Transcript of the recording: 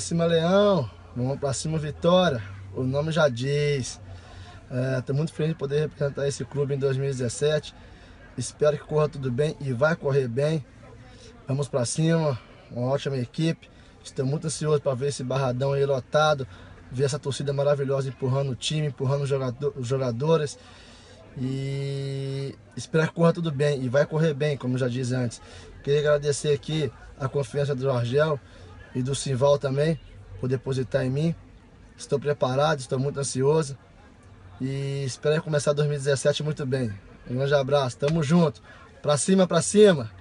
cima, Leão. Vamos pra cima, Vitória. O nome já diz. Estou muito feliz de poder representar esse clube em 2017. Espero que corra tudo bem e vai correr bem. Vamos pra cima. Uma ótima equipe. Estou muito ansioso para ver esse barradão aí lotado. Ver essa torcida maravilhosa empurrando o time, empurrando os jogadores. E espero que corra tudo bem. E vai correr bem, como eu já disse antes. Queria agradecer aqui a confiança do Argel e do Sinval também, por depositar em mim. Estou preparado, estou muito ansioso. E espero começar 2017 muito bem. Um grande abraço, tamo junto. Pra cima, pra cima!